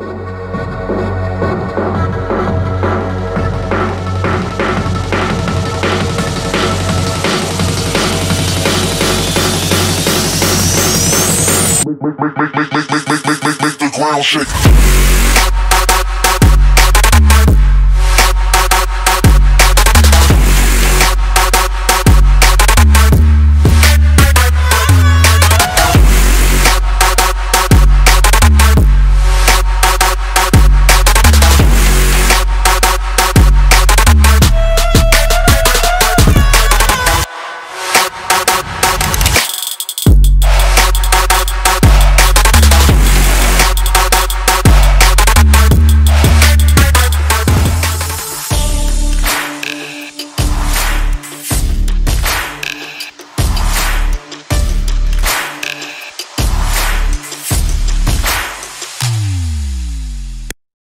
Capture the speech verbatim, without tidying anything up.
Make, make, make, make, make, make, make, make, make, make the ground shake.